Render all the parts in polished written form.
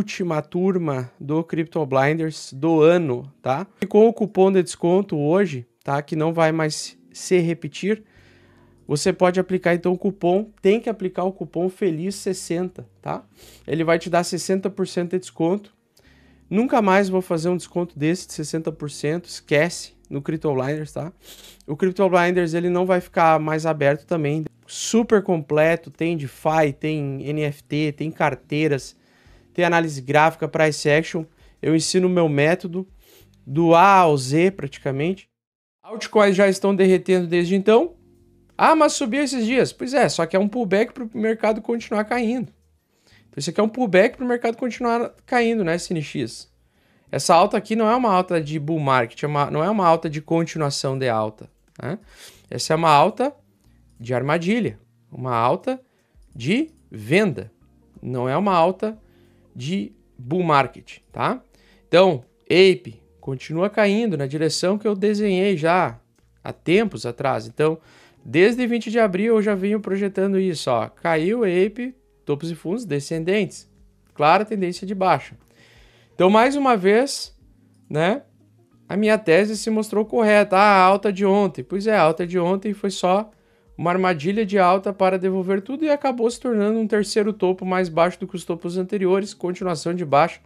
última turma do Crypto Blinders do ano, tá? E com o cupom de desconto hoje, tá? Que não vai mais se repetir. Você pode aplicar então o cupom, tem que aplicar o cupom FELIZ60, tá? Ele vai te dar 60% de desconto. Nunca mais vou fazer um desconto desse de 60%, esquece, no Crypto Blinders, tá? O Crypto Blinders, ele não vai ficar mais aberto também, super completo, tem DeFi, tem NFT, tem carteiras, tem análise gráfica, price action, eu ensino o meu método, do A ao Z praticamente. Altcoins já estão derretendo desde então. Ah, mas subiu esses dias. Pois é, só que é um pullback para o mercado continuar caindo. Então isso aqui é um pullback para o mercado continuar caindo, né, SNX? Essa alta aqui não é uma alta de bull market, não é uma alta de continuação de alta, né? Essa é uma alta de armadilha, uma alta de venda, não é uma alta de bull market, tá? Então, APE continua caindo na direção que eu desenhei já há tempos atrás, então... Desde 20 de abril eu já venho projetando isso, ó, caiu o APE, topos e fundos descendentes, clara tendência de baixa. Então, mais uma vez, né, a minha tese se mostrou correta. Ah, a alta de ontem, pois é, a alta de ontem foi só uma armadilha de alta para devolver tudo e acabou se tornando um terceiro topo mais baixo do que os topos anteriores, continuação de baixa.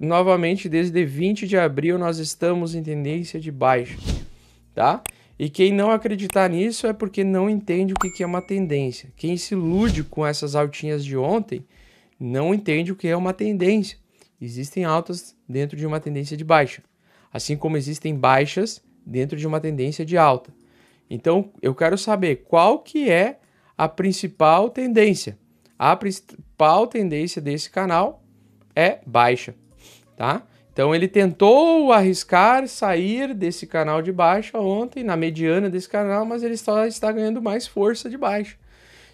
Novamente, desde 20 de abril nós estamos em tendência de baixa, tá? E quem não acreditar nisso é porque não entende o que é uma tendência. Quem se ilude com essas altinhas de ontem não entende o que é uma tendência. Existem altas dentro de uma tendência de baixa, assim como existem baixas dentro de uma tendência de alta. Então, eu quero saber qual que é a principal tendência. A principal tendência desse canal é baixa, tá? Então ele tentou arriscar sair desse canal de baixa ontem, na mediana desse canal, mas ele só está ganhando mais força de baixa.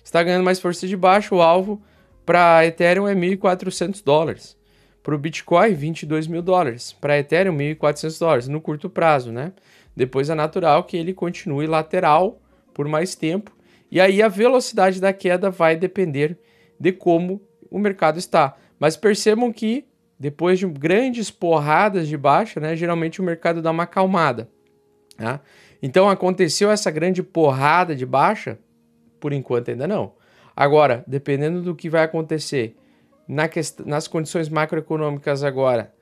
Está ganhando mais força de baixa, o alvo para Ethereum é $1.400, para o Bitcoin $22.000, para Ethereum $1.400 no curto prazo, né? Depois é natural que ele continue lateral por mais tempo, e aí a velocidade da queda vai depender de como o mercado está. Mas percebam que depois de grandes porradas de baixa, né, geralmente o mercado dá uma acalmada, tá? Então, aconteceu essa grande porrada de baixa? Por enquanto ainda não. Agora, dependendo do que vai acontecer nas condições macroeconômicas agora,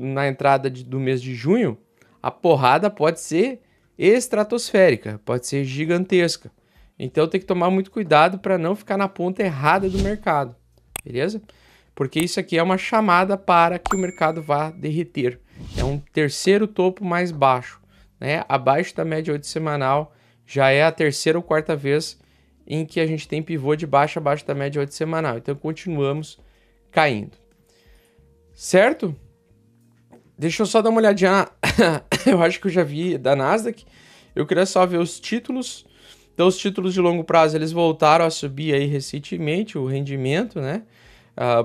na entrada do mês de junho, a porrada pode ser estratosférica, pode ser gigantesca. Então, tem que tomar muito cuidado para não ficar na ponta errada do mercado, beleza? Porque isso aqui é uma chamada para que o mercado vá derreter. É um terceiro topo mais baixo, né? Abaixo da média 8 semanal, já é a terceira ou quarta vez em que a gente tem pivô de baixa abaixo da média 8 semanal. Então, continuamos caindo. Certo? Deixa eu só dar uma olhadinha eu acho que eu já vi da Nasdaq. Eu queria só ver os títulos. Então, os títulos de longo prazo, eles voltaram a subir aí recentemente, o rendimento, né?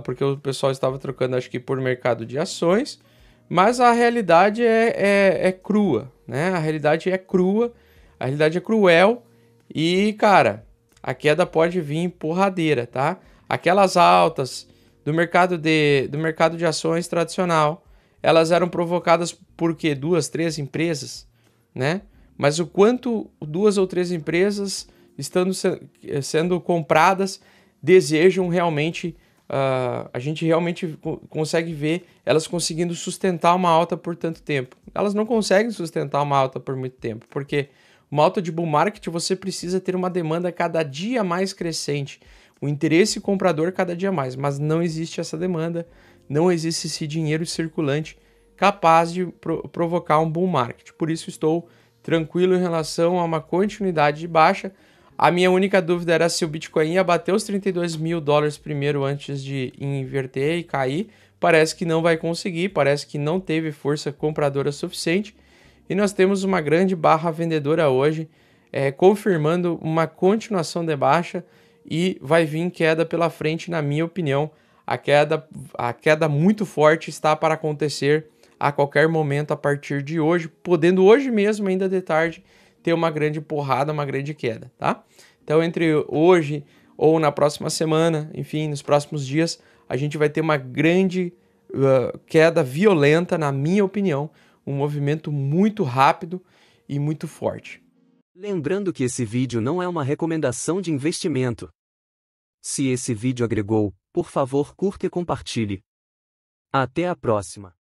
Porque o pessoal estava trocando, acho que por mercado de ações, mas a realidade é crua, né? A realidade é crua, a realidade é cruel e, cara, a queda pode vir porradeira, tá? Aquelas altas do mercado de ações tradicional, elas eram provocadas por quê? 2, 3 empresas, né? Mas o quanto 2 ou 3 empresas estando sendo compradas desejam realmente... a gente realmente consegue ver elas conseguindo sustentar uma alta por tanto tempo. Elas não conseguem sustentar uma alta por muito tempo, porque uma alta de bull market você precisa ter uma demanda cada dia mais crescente, o interesse comprador cada dia mais, mas não existe essa demanda, não existe esse dinheiro circulante capaz de provocar um bull market. Por isso estou tranquilo em relação a uma continuidade de baixa. A minha única dúvida era se o Bitcoin ia bater os $32.000 primeiro antes de inverter e cair. Parece que não vai conseguir, parece que não teve força compradora suficiente. E nós temos uma grande barra vendedora hoje, confirmando uma continuação de baixa e vai vir queda pela frente, na minha opinião. A queda muito forte está para acontecer a qualquer momento a partir de hoje, podendo hoje mesmo, ainda de tarde, ter uma grande porrada, uma grande queda, tá? Então, entre hoje ou na próxima semana, enfim, nos próximos dias, a gente vai ter uma grande queda violenta, na minha opinião, um movimento muito rápido e muito forte. Lembrando que esse vídeo não é uma recomendação de investimento. Se esse vídeo agregou, por favor, curta e compartilhe. Até a próxima!